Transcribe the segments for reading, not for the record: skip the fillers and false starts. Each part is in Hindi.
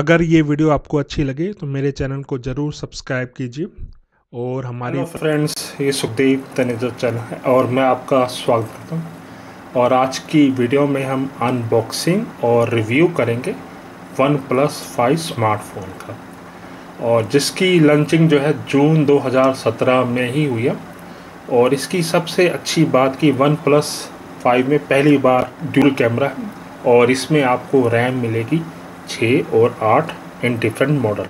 अगर ये वीडियो आपको अच्छी लगे तो मेरे चैनल को ज़रूर सब्सक्राइब कीजिए और हमारे फ्रेंड्स, ये सुखदेव तनेजा चैनल है और मैं आपका स्वागत करता हूँ। और आज की वीडियो में हम अनबॉक्सिंग और रिव्यू करेंगे OnePlus 5 स्मार्टफोन का, और जिसकी लॉन्चिंग जो है जून 2017 में ही हुई है। और इसकी सबसे अच्छी बात कि OnePlus 5 में पहली बार ड्यूल कैमरा है और इसमें आपको रैम मिलेगी 6 और 8 इन डिफरेंट मॉडल।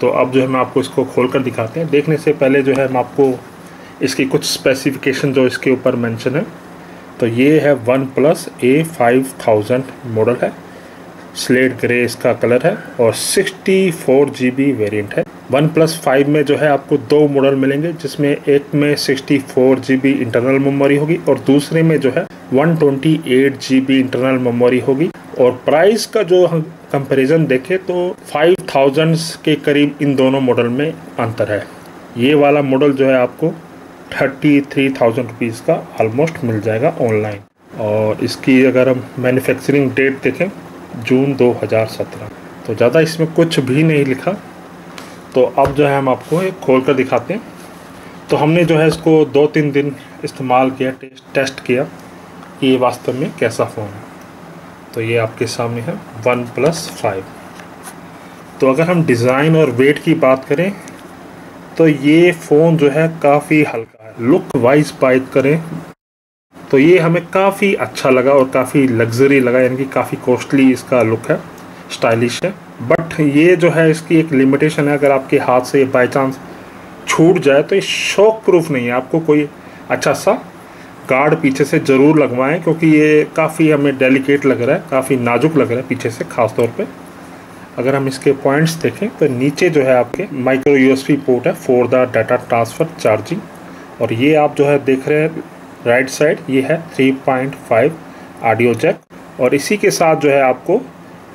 तो अब जो है मैं आपको इसको खोलकर दिखाते हैं। देखने से पहले जो है मैं आपको इसकी कुछ स्पेसिफिकेशन जो इसके ऊपर मेंशन है, तो ये है OnePlus A5000 मॉडल है, स्लेट ग्रे इसका कलर है और 64GB वेरिएंट है। OnePlus 5 में जो है आपको दो मॉडल मिलेंगे, जिसमें एक में 64GB इंटरनल मेमोरी होगी और दूसरे में जो है 128GB इंटरनल मेमोरी होगी। और प्राइस का जो हम कंपैरिजन देखें तो 5000 के करीब इन दोनों मॉडल में अंतर है। ये वाला मॉडल जो है आपको 33,000 रुपीज़ का ऑलमोस्ट मिल जाएगा ऑनलाइन। और इसकी अगर हम मैन्युफैक्चरिंग डेट देखें जून 2017, तो ज़्यादा इसमें कुछ भी नहीं लिखा। तो अब जो है हम आपको खोल कर दिखाते हैं। तो हमने जो है इसको 2-3 दिन इस्तेमाल किया, टेस्ट किया कि ये वास्तव में कैसा फ़ोन है। तो ये आपके सामने है OnePlus 5। तो अगर हम डिज़ाइन और वेट की बात करें तो ये फ़ोन जो है काफ़ी हल्का है। लुक वाइज बात करें तो ये हमें काफ़ी अच्छा लगा और काफ़ी लग्जरी लगा, यानी कि काफ़ी कॉस्टली इसका लुक है, स्टाइलिश है। बट ये जो है इसकी एक लिमिटेशन है, अगर आपके हाथ से बाय चांस छूट जाए तो ये शॉक प्रूफ नहीं है। आपको कोई अच्छा सा गार्ड पीछे से ज़रूर लगवाएं, क्योंकि ये काफ़ी हमें डेलिकेट लग रहा है, काफ़ी नाजुक लग रहा है पीछे से ख़ास तौर पे। अगर हम इसके पॉइंट्स देखें तो नीचे जो है आपके माइक्रो USB पोर्ट है for the data transfer charging, और ये आप जो है देख रहे हैं राइट साइड, ये है 3.5 ऑडियो जैक, और इसी के साथ जो है आपको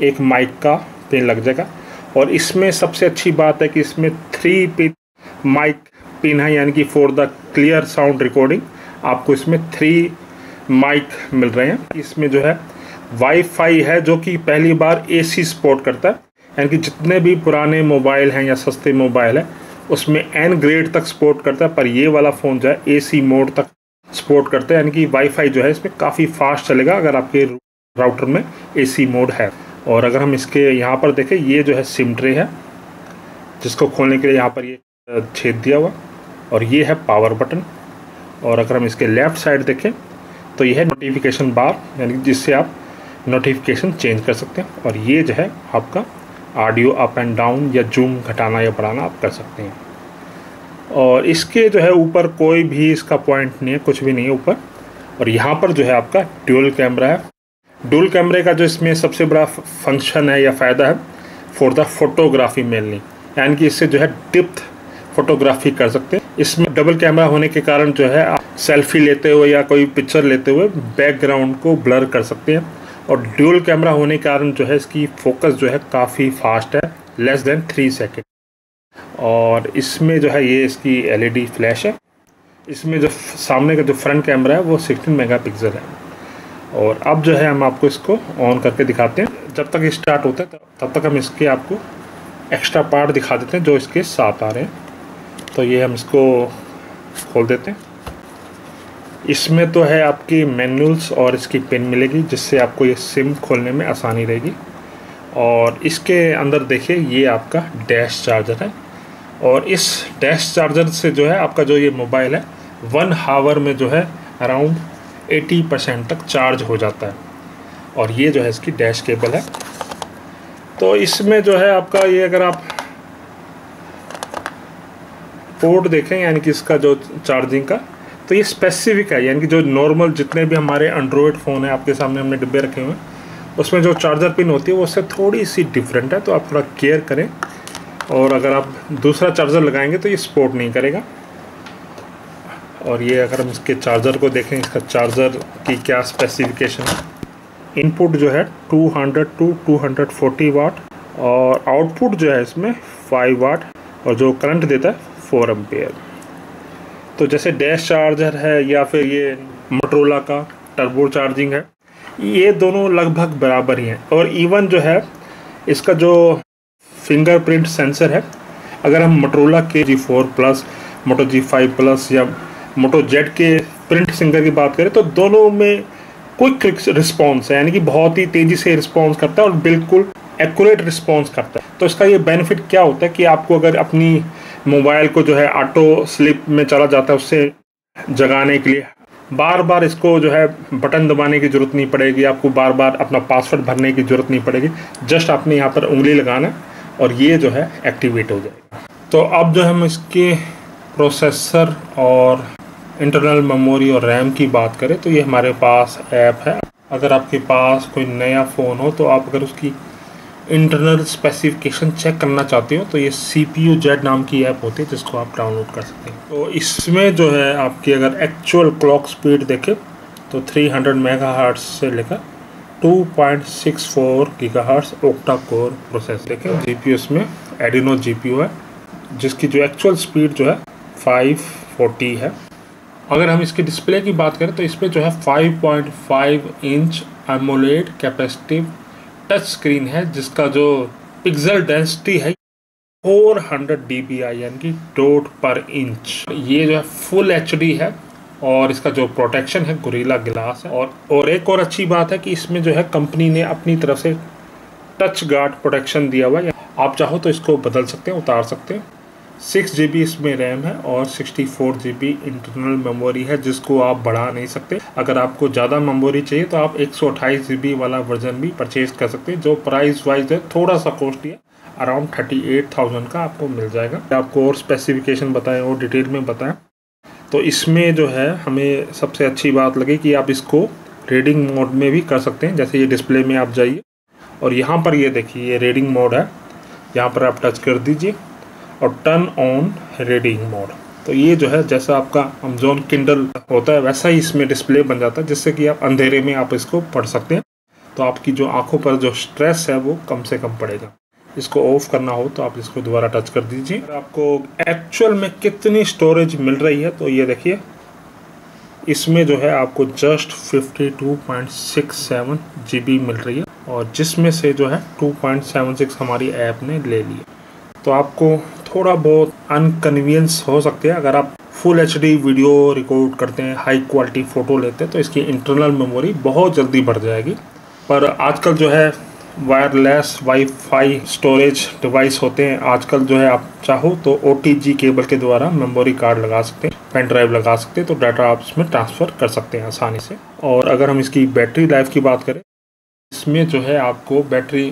एक माइक का पिन लग जाएगा। और इसमें सबसे अच्छी बात है कि इसमें 3 माइक पिन है, यानी कि for the clear sound recording आपको इसमें 3 माइक मिल रहे हैं। इसमें जो है वाईफाई है, जो कि पहली बार AC सपोर्ट करता है, यानी कि जितने भी पुराने मोबाइल हैं या सस्ते मोबाइल हैं उसमें N ग्रेड तक सपोर्ट करता है, पर ये वाला फ़ोन जो है AC मोड तक सपोर्ट करते हैं, यानी कि वाईफाई जो है इसमें काफ़ी फास्ट चलेगा अगर आपके राउटर में AC मोड है। और अगर हम इसके यहाँ पर देखें, ये जो है सिम ट्रे है, जिसको खोलने के लिए यहाँ पर ये छेद दिया हुआ, और ये है पावर बटन। और अगर हम इसके लेफ़्ट साइड देखें तो ये है नोटिफिकेशन बार, यानी कि जिससे आप नोटिफिकेशन चेंज कर सकते हैं। और ये जो है आपका ऑडियो अप एंड डाउन या जूम घटाना या बढ़ाना आप कर सकते हैं। और इसके जो है ऊपर कोई भी इसका पॉइंट नहीं है, कुछ भी नहीं है ऊपर। और यहाँ पर जो है आपका ड्यूल कैमरा है। ड्यूल कैमरे का जो इसमें सबसे बड़ा फंक्शन है या फ़ायदा है फॉर द फोटोग्राफी मेनली, यानी कि इससे जो है डेप्थ फोटोग्राफी कर सकते हैं। इसमें डबल कैमरा होने के कारण जो है आप सेल्फी लेते हुए या कोई पिक्चर लेते हुए बैकग्राउंड को ब्लर कर सकते हैं। और ड्यूल कैमरा होने के कारण जो है इसकी फोकस जो है काफ़ी फास्ट है, लेस देन 3 सेकेंड। और इसमें जो है ये इसकी LED फ्लैश है। इसमें जो सामने का जो फ्रंट कैमरा है वो 16 मेगापिक्सल है। और अब जो है हम आपको इसको ऑन करके दिखाते हैं। जब तक ये स्टार्ट होता है तब तक हम इसके आपको एक्स्ट्रा पार्ट दिखा देते हैं जो इसके साथ आ रहे हैं। तो ये हम इसको खोल देते हैं। इसमें तो है आपकी मैनुअल्स और इसकी पिन मिलेगी, जिससे आपको ये सिम खोलने में आसानी रहेगी। और इसके अंदर देखिए ये आपका डैश चार्जर है, और इस डैश चार्जर से जो है आपका जो ये मोबाइल है 1 आवर में जो है अराउंड 80% तक चार्ज हो जाता है। और ये जो है इसकी डैश केबल है। तो इसमें जो है आपका ये अगर आप पोर्ट देखें, यानी कि इसका जो चार्जिंग का, तो ये स्पेसिफिक है, यानी कि जो नॉर्मल जितने भी हमारे एंड्रॉयड फ़ोन है, आपके सामने हमने डिब्बे रखे हुए हैं, उसमें जो चार्जर पिन होती है वो उससे थोड़ी सी डिफरेंट है। तो आप थोड़ा केयर करें, और अगर आप दूसरा चार्जर लगाएंगे तो ये सपोर्ट नहीं करेगा। और ये अगर हम इसके चार्जर को देखें, इसका चार्जर की क्या स्पेसिफिकेशन है। इनपुट जो है 200 टू 240 वाट, और आउटपुट जो है इसमें 5 वाट, और जो करंट देता है 4 एम्पियर। तो जैसे डैश चार्जर है या फिर ये मोटरोला का टर्बो चार्जिंग है, ये दोनों लगभग बराबर ही हैं। और इवन जो है इसका जो फिंगरप्रिंट सेंसर है, अगर हम मोटोरोला के G4 प्लस, मोटो G5 प्लस या मोटो जेड के प्रिंट सिंगर की बात करें तो दोनों में क्विक रिस्पॉन्स है, यानी कि बहुत ही तेज़ी से रिस्पॉन्स करता है और बिल्कुल एक्यूरेट रिस्पॉन्स करता है। तो इसका ये बेनिफिट क्या होता है कि आपको अगर अपनी मोबाइल को जो है ऑटो स्लीप में चला जाता है, उससे जगाने के लिए बार बार इसको जो है बटन दबाने की ज़रूरत नहीं पड़ेगी, आपको बार बार अपना पासवर्ड भरने की ज़रूरत नहीं पड़ेगी, जस्ट आपने यहाँ पर उंगली लगाना और ये जो है एक्टिवेट हो जाएगा। तो अब जो हम इसके प्रोसेसर और इंटरनल मेमोरी और रैम की बात करें तो ये हमारे पास ऐप है। अगर आपके पास कोई नया फ़ोन हो तो आप अगर उसकी इंटरनल स्पेसिफिकेशन चेक करना चाहते हो तो ये CPU-Z नाम की ऐप होती है जिसको आप डाउनलोड कर सकते हैं। तो इसमें जो है आपकी अगर एक्चुअल क्लॉक स्पीड देखें तो 300 मेगाहर्ट्ज से लेकर 2.64 गीगाहर्ट्ज ओक्टा कोर प्रोसेसर देखें। GPU इसमें एडिनो GPU है जिसकी जो एक्चुअल स्पीड जो है 540 है। अगर हम इसके डिस्प्ले की बात करें तो इसमें जो है 5.5 inch AMOLED capacitive touch screen है जिसका जो पिक्सल डेंसिटी है 400 dpi, यानी कि डॉट पर इंच। ये जो है फुल HD है और इसका जो प्रोटेक्शन है गोरिल्ला ग्लास है। और एक और अच्छी बात है कि इसमें जो है कंपनी ने अपनी तरफ से टच गार्ड प्रोटेक्शन दिया हुआ है, आप चाहो तो इसको बदल सकते हैं, उतार सकते हैं। 6 GB इसमें रैम है और 64 GB इंटरनल मेमोरी है जिसको आप बढ़ा नहीं सकते। अगर आपको ज़्यादा मेमोरी चाहिए तो आप 128 GB वाला वर्जन भी परचेज कर सकते हैं जो प्राइस वाइज है थोड़ा सा कॉस्टली है, अराउंड 38,000 का आपको मिल जाएगा। आपको और स्पेसिफिकेशन बताएं और डिटेल में बताएं तो इसमें जो है हमें सबसे अच्छी बात लगी कि आप इसको रीडिंग मोड में भी कर सकते हैं। जैसे ये डिस्प्ले में आप जाइए और यहाँ पर ये देखिए ये रीडिंग मोड है, यहाँ पर आप टच कर दीजिए और टर्न ऑन रीडिंग मोड। तो ये जो है जैसा आपका अमेज़ॉन किंडल होता है वैसा ही इसमें डिस्प्ले बन जाता है जिससे कि आप अंधेरे में आप इसको पढ़ सकते हैं, तो आपकी जो आंखों पर जो स्ट्रेस है वो कम से कम पड़ेगा। इसको ऑफ करना हो तो आप इसको दोबारा टच कर दीजिए। आपको एक्चुअल में कितनी स्टोरेज मिल रही है तो ये देखिए इसमें जो है आपको जस्ट 52.67 GB मिल रही है और जिसमें से जो है 2.76 हमारी ऐप ने ले ली। तो आपको थोड़ा बहुत अनकन्वीनियंस हो सकती है अगर आप फुल HD वीडियो रिकॉर्ड करते हैं, हाई क्वालिटी फ़ोटो लेते हैं तो इसकी इंटरनल मेमोरी बहुत जल्दी बढ़ जाएगी। पर आजकल जो है वायरलेस वाईफाई स्टोरेज डिवाइस होते हैं, आजकल जो है आप चाहो तो OTG केबल के द्वारा मेमोरी कार्ड लगा सकते हैं, पेन ड्राइव लगा सकते हैं, तो डाटा आप इसमें ट्रांसफ़र कर सकते हैं आसानी से। और अगर हम इसकी बैटरी लाइफ की बात करें इसमें जो है आपको बैटरी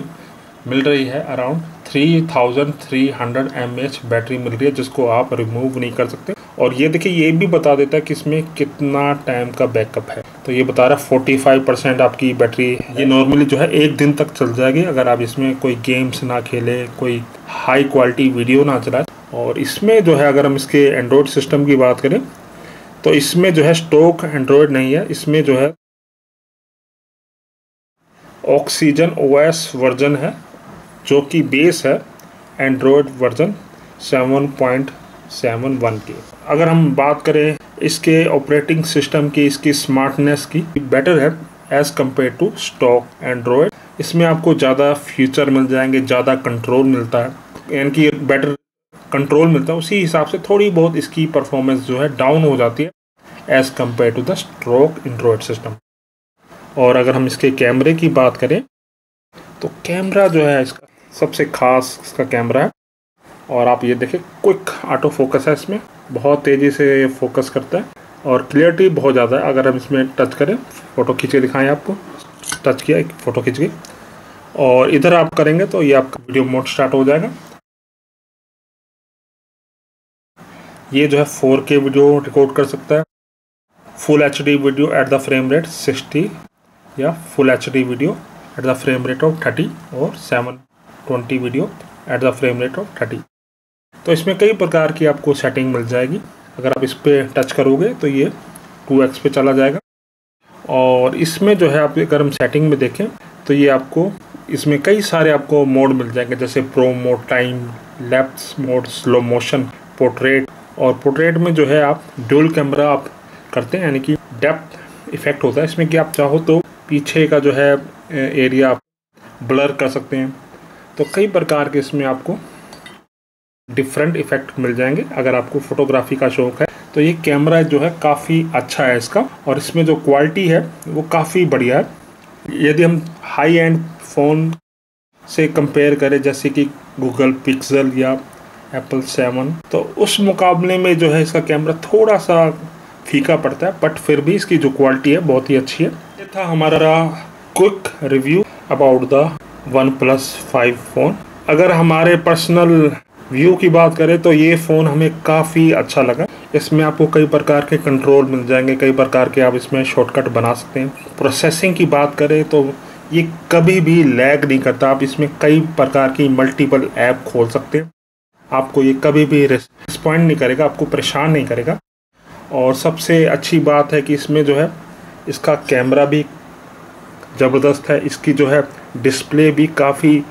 मिल रही है अराउंड 3300 mAh बैटरी मिल रही है जिसको आप रिमूव नहीं कर सकते। और ये देखिए ये भी बता देता है कि इसमें कितना टाइम का बैकअप है, तो ये बता रहा है 45% आपकी बैटरी ये नॉर्मली जो है एक दिन तक चल जाएगी अगर आप इसमें कोई गेम्स ना खेले, कोई हाई क्वालिटी वीडियो ना चलाए। और इसमें जो है अगर हम इसके एंड्रॉयड सिस्टम की बात करें तो इसमें जो है स्टॉक एंड्रॉयड नहीं है, इसमें जो है OxygenOS वर्जन है जो कि बेस है एंड्रॉयड वर्जन 7.71 के। अगर हम बात करें इसके ऑपरेटिंग सिस्टम की, इसकी स्मार्टनेस की, बेटर है as compare to stock Android. इसमें आपको ज़्यादा फीचर मिल जाएंगे, ज़्यादा कंट्रोल मिलता है, यानी कि बेटर कंट्रोल मिलता है। उसी हिसाब से थोड़ी बहुत इसकी परफॉर्मेंस जो है डाउन हो जाती है as compare to the stock Android system. और अगर हम इसके कैमरे की बात करें तो कैमरा जो है इसका सबसे ख़ास इसका कैमरा है और आप ये देखें क्विक ऑटो फोकस है, इसमें बहुत तेज़ी से फोकस करता है और क्लियरिटी बहुत ज़्यादा है। अगर हम इसमें टच करें, फ़ोटो खींच के दिखाएँ, आपको टच किया एक फ़ोटो खींच गई और इधर आप करेंगे तो ये आपका वीडियो मोड स्टार्ट हो जाएगा। ये जो है 4K वीडियो रिकॉर्ड कर सकता है, full HD video at the frame rate 60 या full HD video at the frame rate of 30 और 720 video at the frame rate of 30। तो इसमें कई प्रकार की आपको सेटिंग मिल जाएगी। अगर आप इस पर टच करोगे तो ये 2x पे चला जाएगा। और इसमें जो है आप अगर हम सेटिंग में देखें तो ये आपको इसमें कई सारे आपको मोड मिल जाएंगे जैसे pro mode, time lapse mode, slow motion, portrait. और पोर्ट्रेट में जो है आप डुअल कैमरा आप करते हैं यानी कि डेप्थ इफेक्ट होता है इसमें कि आप चाहो तो पीछे का जो है एरिया आप ब्लर कर सकते हैं तो कई प्रकार के इसमें आपको डिफरेंट इफेक्ट मिल जाएंगे। अगर आपको फोटोग्राफी का शौक़ है तो ये कैमरा जो है काफ़ी अच्छा है इसका, और इसमें जो क्वालिटी है वो काफ़ी बढ़िया है। यदि हम हाई एंड फ़ोन से कंपेयर करें जैसे कि गूगल पिक्सल या Apple 7, तो उस मुकाबले में जो है इसका कैमरा थोड़ा सा फीका पड़ता है, बट फिर भी इसकी जो क्वालिटी है बहुत ही अच्छी है। ये था हमारा quick review about the OnePlus 5 phone. अगर हमारे पर्सनल व्यू की बात करें तो ये फ़ोन हमें काफ़ी अच्छा लगा। इसमें आपको कई प्रकार के कंट्रोल मिल जाएंगे, कई प्रकार के आप इसमें शॉर्टकट बना सकते हैं। प्रोसेसिंग की बात करें तो ये कभी भी लैग नहीं करता, आप इसमें कई प्रकार की मल्टीपल ऐप खोल सकते हैं। आपको ये कभी भी रिस्पॉन्ड नहीं करेगा, आपको परेशान नहीं करेगा। और सबसे अच्छी बात है कि इसमें जो है इसका कैमरा भी ज़बरदस्त है, इसकी जो है डिस्प्ले भी काफ़ी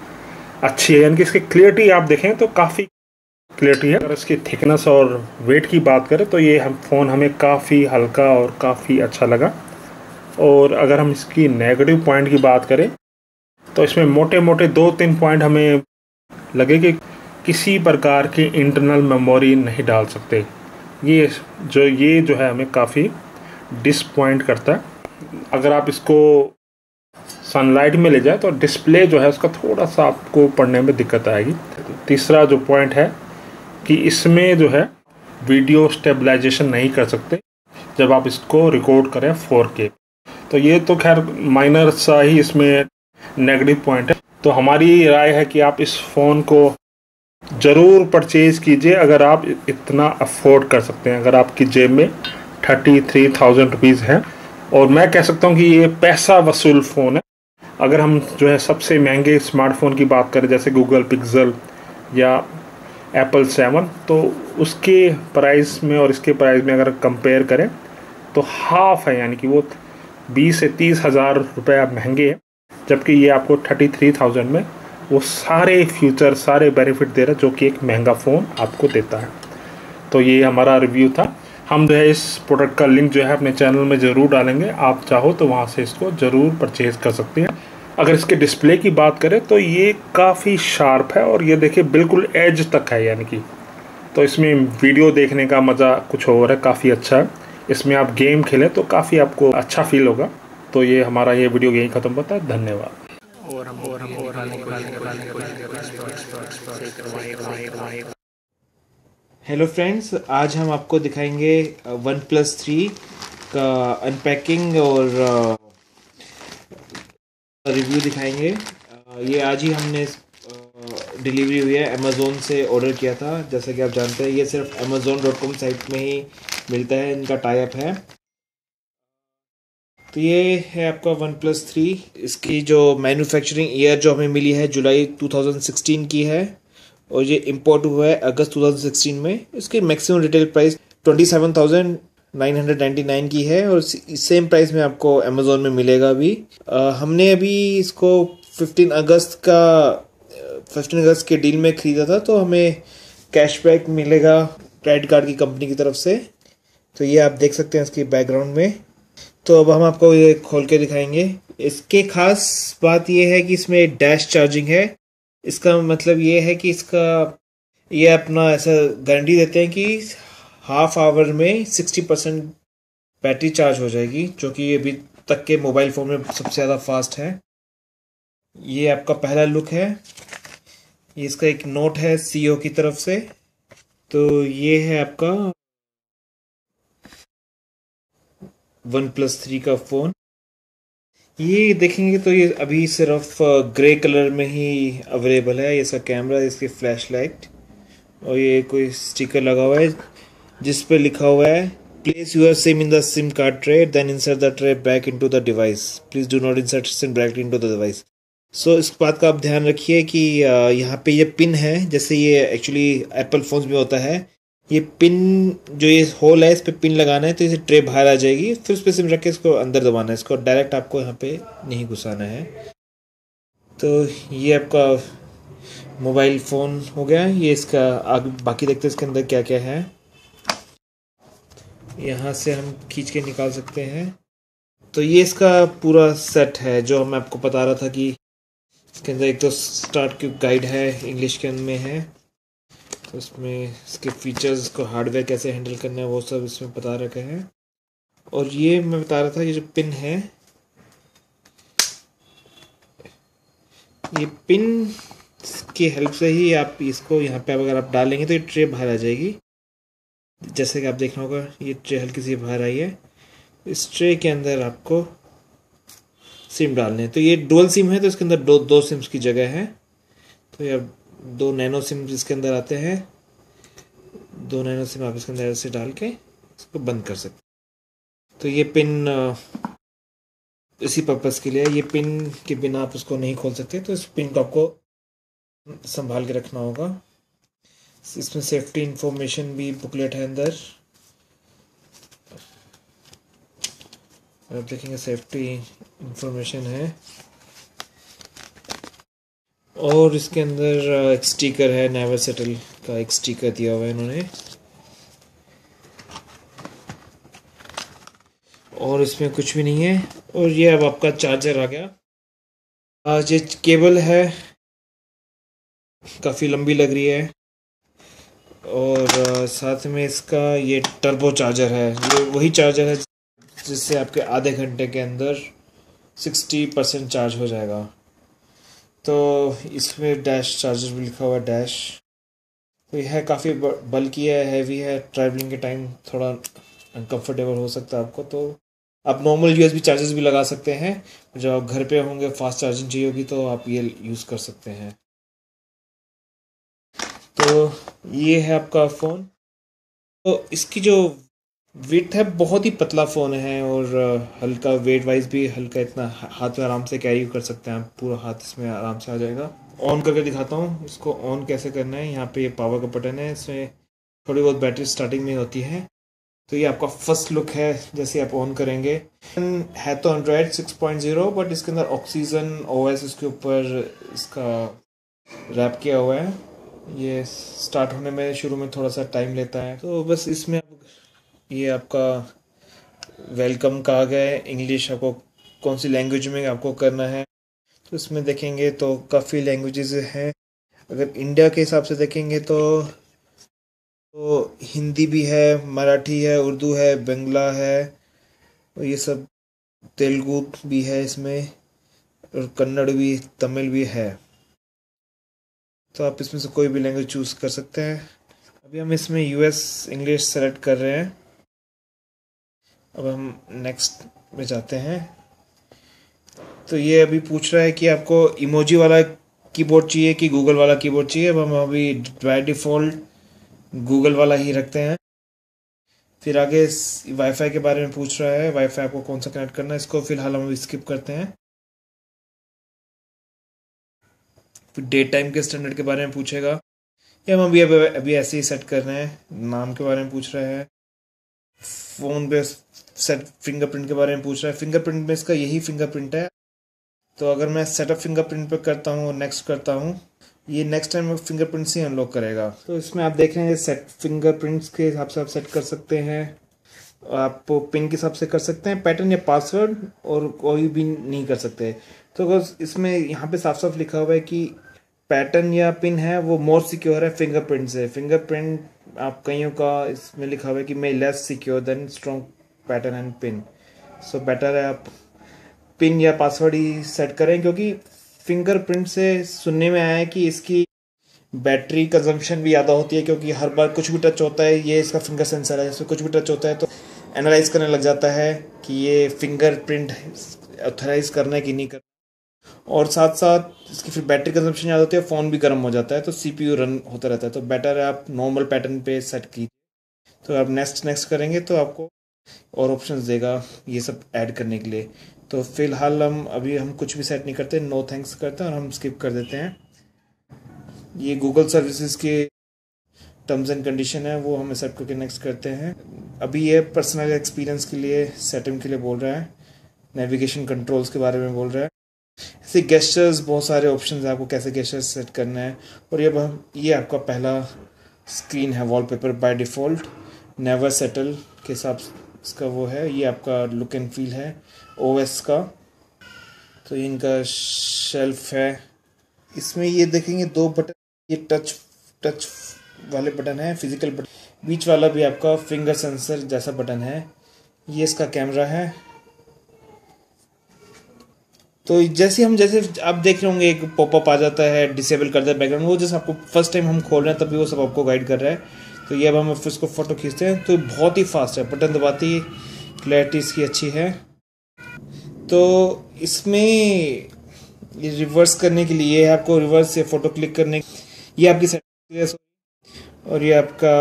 अच्छी है, यानी कि इसकी क्लियरिटी आप देखें तो काफ़ी क्लियरिटी है। अगर इसकी थिकनेस और वेट की बात करें तो ये फ़ोन हमें काफ़ी हल्का और काफ़ी अच्छा लगा। और अगर हम इसकी नेगेटिव पॉइंट की बात करें तो इसमें मोटे मोटे 2-3 पॉइंट हमें लगे कि किसी प्रकार की इंटरनल मेमोरी नहीं डाल सकते। ये जो है हमें काफ़ी डिसपॉइंट करता है। अगर आप इसको सनलाइट में ले जाए तो डिस्प्ले जो है उसका थोड़ा सा आपको पढ़ने में दिक्कत आएगी। तीसरा जो पॉइंट है कि इसमें जो है वीडियो स्टेबलाइजेशन नहीं कर सकते जब आप इसको रिकॉर्ड करें 4K। तो ये तो खैर माइनर सा ही इसमें नेगेटिव पॉइंट है। तो हमारी राय है कि आप इस फ़ोन को ज़रूर परचेज़ कीजिए अगर आप इतना अफोर्ड कर सकते हैं। अगर आपकी जेब में 33,000 रुपीज़ है, और मैं कह सकता हूँ कि ये पैसा वसूल फ़ोन है। अगर हम जो है सबसे महंगे स्मार्टफोन की बात करें जैसे गूगल पिक्सल या Apple 7, तो उसके प्राइस में और इसके प्राइस में अगर कंपेयर करें तो हाफ है, यानी कि वो 20 से 30 हज़ार रुपये महंगे हैं, जबकि ये आपको 33,000 में वो सारे फ्यूचर सारे बेनिफिट दे रहा है जो कि एक महंगा फ़ोन आपको देता है। तो ये हमारा रिव्यू था। हम जो है इस प्रोडक्ट का लिंक जो है अपने चैनल में ज़रूर डालेंगे, आप चाहो तो वहाँ से इसको ज़रूर परचेज़ कर सकते हैं। अगर इसके डिस्प्ले की बात करें तो ये काफ़ी शार्प है, और ये देखिए बिल्कुल एज तक है, यानी कि तो इसमें वीडियो देखने का मज़ा कुछ और है, काफ़ी अच्छा है। इसमें आप गेम खेलें तो काफ़ी आपको अच्छा फील होगा। तो ये हमारा ये वीडियो यहीं ख़त्म होता है। धन्यवाद। हेलो फ्रेंड्स, आज हम आपको दिखाएंगे OnePlus 3 का अनपैकिंग और रिव्यू दिखाएंगे। ये आज ही हमने डिलीवरी हुई है, अमेज़ोन से ऑर्डर किया था। जैसा कि आप जानते हैं ये सिर्फ amazon.com साइट में ही मिलता है, इनका टाई अप है। तो ये है आपका OnePlus 3। इसकी जो मैन्युफैक्चरिंग ईयर जो हमें मिली है जुलाई 2016 की है, और ये इंपोर्ट हुआ है अगस्त 2016 में। इसकी मैक्सिमम रिटेल प्राइस 27,999 की है, और सेम प्राइस में आपको अमेज़ोन में मिलेगा अभी। हमने अभी इसको 15 अगस्त के डील में ख़रीदा था, तो हमें कैशबैक मिलेगा क्रेडिट कार्ड की कंपनी की तरफ से। तो ये आप देख सकते हैं इसके बैकग्राउंड में। तो अब हम आपको ये खोल के दिखाएंगे। इसके ख़ास बात ये है कि इसमें डैश चार्जिंग है। इसका मतलब ये है कि इसका ये अपना ऐसा गारंटी देते हैं कि हाफ आवर में 60% बैटरी चार्ज हो जाएगी, जो कि अभी तक के मोबाइल फ़ोन में सबसे ज़्यादा फास्ट है। ये आपका पहला लुक है। ये इसका एक नोट है CEO की तरफ से। तो ये है आपका OnePlus 3 का फ़ोन। ये देखेंगे तो ये अभी सिर्फ ग्रे कलर में ही अवेलेबल है। इसका कैमरा, इसकी फ्लैशलाइट, और ये कोई स्टिकर लगा हुआ है जिस पर लिखा हुआ है place your SIM in the SIM card tray then insert the tray back into the device, please do not insert SIM back into the device. So इस बात का आप ध्यान रखिए कि यहाँ पे ये पिन है, जैसे ये एक्चुअली एप्पल फोन्स में होता है। ये पिन जो ये होल है इस पर पिन लगाना है, तो इसे ट्रे बाहर आ जाएगी, फिर उस पर सिम रख के इसको अंदर दबाना है। इसको डायरेक्ट आपको यहाँ पे नहीं घुसाना है। तो ये आपका मोबाइल फ़ोन हो गया। ये इसका आगे बाकी देखते हैं इसके अंदर क्या क्या है। यहाँ से हम खींच के निकाल सकते हैं। तो ये इसका पूरा सेट है जो मैं आपको बता रहा था कि इसके अंदर एक तो स्टार्ट क्यूब गाइड है, इंग्लिश के में है, तो इसमें इसके फीचर्स को हार्डवेयर कैसे हैंडल करना है वो सब इसमें बता रखा है। और ये मैं बता रहा था ये जो पिन है, ये पिन की हेल्प से ही आप इसको यहाँ पे अगर आप डालेंगे तो ये ट्रे बाहर आ जाएगी। जैसे कि आप देखना होगा ये ट्रे हल्की सी बाहर आई है। इस ट्रे के अंदर आपको सिम डालने हैं, तो ये डुअल सिम है तो इसके अंदर दो सिम्स की जगह है। तो ये आप दो नैनो सिम इसके अंदर आते हैं, दो नैनो सिम आप इसके अंदर ऐसे डाल के इसको बंद कर सकते हैं। तो ये पिन इसी पर्पज़ के लिए, ये पिन के बिना आप उसको नहीं खोल सकते, तो इस पिन को आपको संभाल के रखना होगा। इसमें सेफ्टी इंफॉर्मेशन भी बुकलेट है अंदर, आप देखेंगे सेफ्टी इंफॉर्मेशन है। और इसके अंदर एक स्टिकर है, नेवर सेटल का एक स्टिकर दिया हुआ है इन्होंने। और इसमें कुछ भी नहीं है। और ये अब आपका चार्जर आ गया। ये केबल है, काफ़ी लंबी लग रही है। और साथ में इसका ये टर्बो चार्जर है, ये वही चार्जर है जिससे आपके आधे घंटे के अंदर 60% चार्ज हो जाएगा। तो इसमें डैश चार्जर भी लिखा हुआ है, डैश। तो यह काफ़ी बल्की है, हैवी है, ट्रैवलिंग के टाइम थोड़ा अनकंफर्टेबल हो सकता है आपको। तो आप नॉर्मल यूएसबी चार्जर्स भी लगा सकते हैं। जब आप घर पे होंगे, फास्ट चार्जिंग चाहिए होगी तो आप ये यूज़ कर सकते हैं। तो ये है आपका फ़ोन। तो इसकी जो वेट है, बहुत ही पतला फ़ोन है और हल्का वेट वाइज भी हल्का, इतना हाथ में आराम से कैरी कर सकते हैं आप, पूरा हाथ इसमें आराम से आ जाएगा। ऑन करके दिखाता हूँ इसको ऑन कैसे करना है। यहाँ पे ये पावर का बटन है, इसमें थोड़ी बहुत बैटरी स्टार्टिंग में होती है। तो ये आपका फर्स्ट लुक है जैसे आप ऑन करेंगे। है तो एंड्रॉयड 6.0, बट इसके अंदर ऑक्सीजन ओएस इसके ऊपर इसका रैप किया हुआ है। ये स्टार्ट होने में शुरू में थोड़ा सा टाइम लेता है। तो बस इसमें ये आपका वेलकम का आ गया है, इंग्लिश आपको कौन सी लैंग्वेज में आपको करना है। तो इसमें देखेंगे तो काफ़ी लैंग्वेजेस हैं। अगर इंडिया के हिसाब से देखेंगे तो हिंदी भी है, मराठी है, उर्दू है, बंगला है, और ये सब तेलुगु भी है इसमें, और कन्नड़ भी, तमिल भी है। तो आप इसमें से कोई भी लैंग्वेज चूज़ कर सकते हैं। अभी हम इसमें यूएस इंग्लिश सेलेक्ट कर रहे हैं। अब हम नेक्स्ट में जाते हैं। तो ये अभी पूछ रहा है कि आपको इमोजी वाला कीबोर्ड चाहिए कि गूगल वाला कीबोर्ड चाहिए। अब हम अभी बाय डिफ़ॉल्ट गूगल वाला ही रखते हैं। फिर आगे वाईफाई के बारे में पूछ रहा है, वाईफाई आपको कौन सा कनेक्ट करना है। इसको फिलहाल हम स्किप करते हैं। फिर डेट टाइम के स्टैंडर्ड के बारे में पूछेगा, या हम अभी ऐसे ही सेट कर रहे हैं। नाम के बारे में पूछ रहा है, फ़ोन पे सेट फिंगरप्रिंट के बारे में पूछ रहा है। फिंगरप्रिंट में इसका यही फिंगरप्रिंट है। तो अगर मैं सेटअप फिंगरप्रिंट पर करता हूँ और नेक्स्ट करता हूँ, ये नेक्स्ट टाइम फिंगरप्रिंट से अनलॉक करेगा। तो इसमें आप देख रहे हैं सेट फिंगरप्रिंट्स के हिसाब से आप सेट कर सकते हैं, आप पिन के हिसाब से कर सकते हैं, पैटर्न या पासवर्ड, और कोई भी नहीं कर सकते। तो अगर इसमें यहाँ पे साफ साफ लिखा हुआ है कि पैटर्न या पिन है वो मोर सिक्योर है फिंगरप्रिंट से। फिंगरप्रिंट आप कईयों का इसमें लिखा हुआ है कि may less secure than strong pattern and pin, so better है आप पिन या पासवर्ड ही सेट करें। क्योंकि फिंगरप्रिंट से सुनने में आया है कि इसकी बैटरी कंजम्पशन भी ज़्यादा होती है, क्योंकि हर बार कुछ भी टच होता है, ये इसका फिंगर सेंसर है, इसमें कुछ भी टच होता है तो एनालाइज करने लग जाता है कि ये फिंगरप्रिंट ऑथराइज करना है कि नहीं करना। और साथ साथ इसकी फिर बैटरी कंजम्पशन ज़्यादा होती है, फ़ोन भी गर्म हो जाता है, तो CPU रन होता रहता है। तो बेटर है आप नॉर्मल पैटर्न पे सेट की। तो आप नेक्स्ट करेंगे तो आपको और ऑप्शन देगा ये सब ऐड करने के लिए। तो फिलहाल हम कुछ भी सेट नहीं करते, नो थैंक्स करते हैं और हम स्किप कर देते हैं। ये गूगल सर्विसेज के टर्म्स एंड कंडीशन है, वो हम एक्सेप्ट करके नेक्स्ट करते हैं। अभी ये पर्सनल एक्सपीरियंस के लिए सेटिंग के लिए बोल रहा है, नेविगेशन कंट्रोल्स के बारे में बोल रहा है। ऐसे गेस्चर्स, बहुत सारे ऑप्शन हैं आपको कैसे गेस्चर्स सेट करना है। और ये आपका पहला स्क्रीन है, wallpaper by default never settle के हिसाब से इसका वो है। ये आपका लुक एंड फील है ओएस का। तो इनका शेल्फ है, इसमें ये देखेंगे दो बटन, ये टच वाले बटन है, फिजिकल बटन। बीच वाला भी आपका फिंगर सेंसर जैसा बटन है। ये इसका कैमरा है। तो जैसे आप देख रहे होंगे एक पॉपअप आ जाता है, डिसेबल कर देता बैकग्राउंड, वो जैसे आपको फर्स्ट टाइम हम खोल रहे हैं तभी वो सब आपको गाइड कर रहा है। तो ये अब हम इसको फोटो खींचते हैं तो बहुत ही फास्ट है, बटन दबाते ही क्लैरिटी इसकी अच्छी है। तो इसमें ये रिवर्स करने के लिए आपको रिवर्स या फोटो क्लिक करने, ये आपकी सेटिंग्स और ये आपका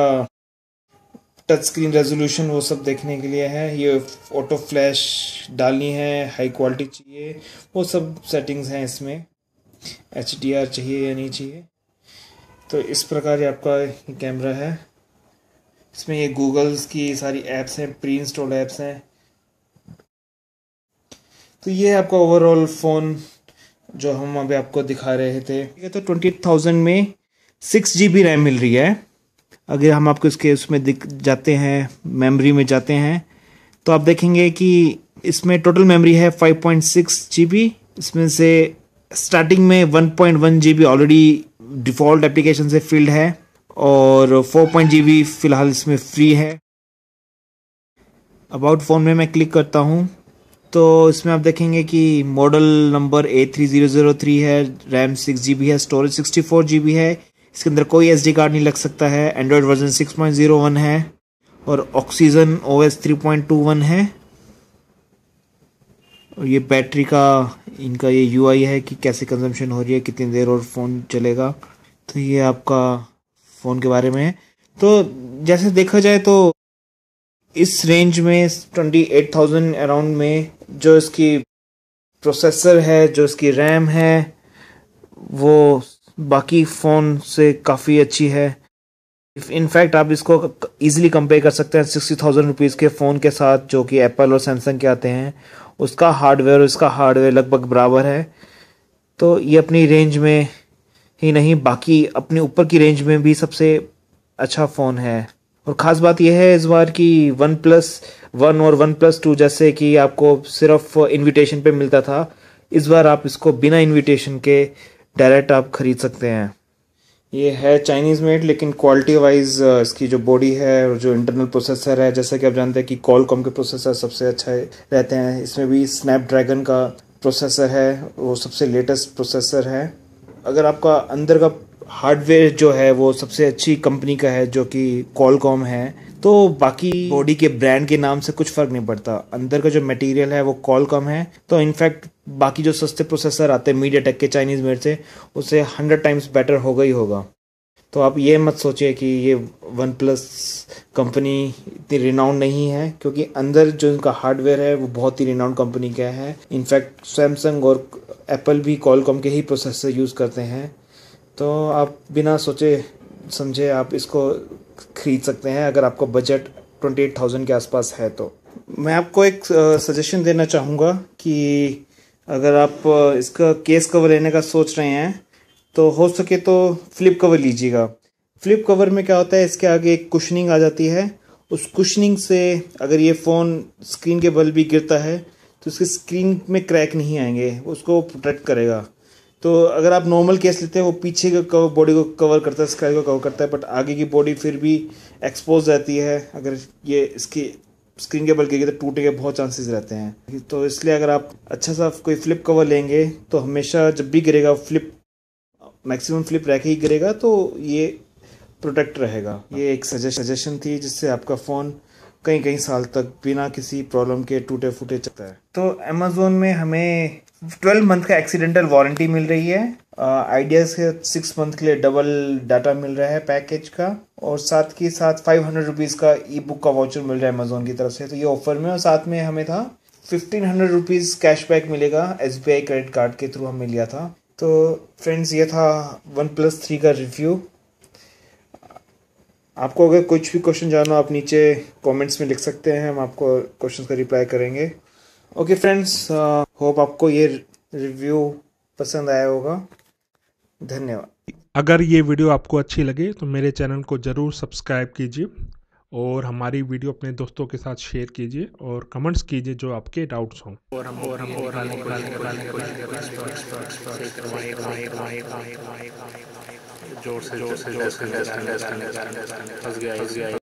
टच स्क्रीन रेजोल्यूशन वो सब देखने के लिए है। ये ऑटो फ्लैश डालनी है, हाई क्वालिटी चाहिए, वो सब सेटिंग्स हैं इसमें। HDR चाहिए या नहीं चाहिए, तो इस प्रकार ये आपका कैमरा है। इसमें ये गूगल्स की सारी ऐप्स हैं, प्री इंस्टॉल ऐप्स हैं। तो ये आपका ओवरऑल फ़ोन जो हम अभी आपको दिखा रहे थे। तो 20,000 में 6 GB रैम मिल रही है। अगर हम आपको इसके उसमें दिख जाते हैं, मेमोरी में जाते हैं, तो आप देखेंगे कि इसमें टोटल मेमोरी है 5.6 GB। इसमें से स्टार्टिंग में 1.1 GB ऑलरेडी डिफ़ॉल्ट एप्लीकेशन से फील्ड है और 4 GB फ़िलहाल इसमें फ्री है। अबाउट फ़ोन में मैं क्लिक करता हूँ तो इसमें आप देखेंगे कि मॉडल नंबर A3003 है, रैम 6 GB है, स्टोरेज 64 GB है। इसके अंदर कोई SD कार्ड नहीं लग सकता है। एंड्रॉयड वर्जन 6.01 है और OxygenOS 3.21 है। और ये बैटरी का इनका ये UI है कि कैसे कंजम्पशन हो रही है, कितनी देर और फ़ोन चलेगा। तो ये आपका फ़ोन के बारे में है। तो जैसे देखा जाए तो इस रेंज में 28,000 अराउंड में जो इसकी प्रोसेसर है, जो इसकी रैम है, वो बाकी फ़ोन से काफ़ी अच्छी है। इनफैक्ट आप इसको ईजिली कंपेयर कर सकते हैं 60,000 रुपीज़ के फ़ोन के साथ, जो कि एप्पल और सैमसंग के आते हैं। उसका हार्डवेयर और इसका हार्डवेयर लगभग बराबर है। तो ये अपनी रेंज में ही नहीं बाकी अपने ऊपर की रेंज में भी सबसे अच्छा फ़ोन है। और ख़ास बात यह है इस बार कि OnePlus 1 और OnePlus 2 जैसे कि आपको सिर्फ इन्विटेशन पे मिलता था, इस बार आप इसको बिना इन्विटेशन के डायरेक्ट आप ख़रीद सकते हैं। ये है चाइनीज़ मेड, लेकिन क्वालिटी वाइज इसकी जो बॉडी है और जो इंटरनल प्रोसेसर है, जैसा कि आप जानते हैं कि कॉलकॉम के प्रोसेसर सबसे अच्छा रहते हैं। इसमें भी स्नैपड्रैगन का प्रोसेसर है, वो सबसे लेटेस्ट प्रोसेसर है। अगर आपका अंदर का हार्डवेयर जो है वो सबसे अच्छी कंपनी का है, जो कि कॉलकॉम है, तो बाकी बॉडी के ब्रांड के नाम से कुछ फ़र्क नहीं पड़ता। अंदर का जो मटेरियल है वो कॉलकॉम है। तो इनफैक्ट बाकी जो सस्ते प्रोसेसर आते हैं मीडियाटेक के चाइनीज़ मेड से, उससे 100 टाइम्स बेटर होगा ही होगा। तो आप ये मत सोचिए कि ये OnePlus कंपनी इतनी रिनाउंड नहीं है, क्योंकि अंदर जो इनका हार्डवेयर है वो बहुत ही रिनाउंड कंपनी का है। इनफैक्ट सैमसंग और एप्पल भी कॉलकॉम के ही प्रोसेसर यूज़ करते हैं। तो आप बिना सोचे समझे आप इसको ख़रीद सकते हैं अगर आपका बजट 28,000 के आसपास है। तो मैं आपको एक सजेशन देना चाहूँगा कि अगर आप इसका केस कवर लेने का सोच रहे हैं तो हो सके तो फ्लिप कवर लीजिएगा। फ्लिप कवर में क्या होता है, इसके आगे एक कुशनिंग आ जाती है। उस कुशनिंग से अगर ये फ़ोन स्क्रीन के बल भी गिरता है तो उसकी स्क्रीन में क्रैक नहीं आएंगे, उसको प्रोटेक्ट करेगा। तो अगर आप नॉर्मल केस लेते हैं, वो पीछे का बॉडी को कवर करता है, स्क्रीन को कवर करता है, बट आगे की बॉडी फिर भी एक्सपोज रहती है। अगर ये इसकी स्क्रीन के बल गिर गई तो टूटे के बहुत चांसेस रहते हैं। तो इसलिए अगर आप अच्छा सा कोई फ्लिप कवर लेंगे तो हमेशा जब भी गिरेगा फ्लिप, मैक्सिमम फ्लिप रह के ही गिरेगा, तो ये प्रोटेक्ट रहेगा। ये एक सजेशन थी जिससे आपका फ़ोन कई कई साल तक बिना किसी प्रॉब्लम के टूटे फूटे चलता है। तो अमेज़ोन में हमें 12 मंथ का एक्सीडेंटल वारंटी मिल रही है। आइडिया से 6 मंथ के लिए डबल डाटा मिल रहा है पैकेज का, और साथ के साथ 500 रुपीज़ का e-book का वाउचर मिल रहा है अमेज़ोन की तरफ से। तो ये ऑफर में, और साथ में हमें था 1500 रुपीज़ कैशबैक मिलेगा SBI क्रेडिट कार्ड के थ्रू हमें लिया था। तो फ्रेंड्स, ये था OnePlus 3 का रिव्यू। आपको अगर कुछ भी क्वेश्चन जानना हो आप नीचे कमेंट्स में लिख सकते हैं, हम आपको क्वेश्चन का रिप्लाई करेंगे। ओके फ्रेंड्स, होप आपको ये रिव्यू पसंद आया होगा। धन्यवाद। अगर ये वीडियो आपको अच्छी लगे तो मेरे चैनल को ज़रूर सब्सक्राइब कीजिए और हमारी वीडियो अपने दोस्तों के साथ शेयर कीजिए और कमेंट्स कीजिए जो आपके डाउट्स हों। और हम जोर से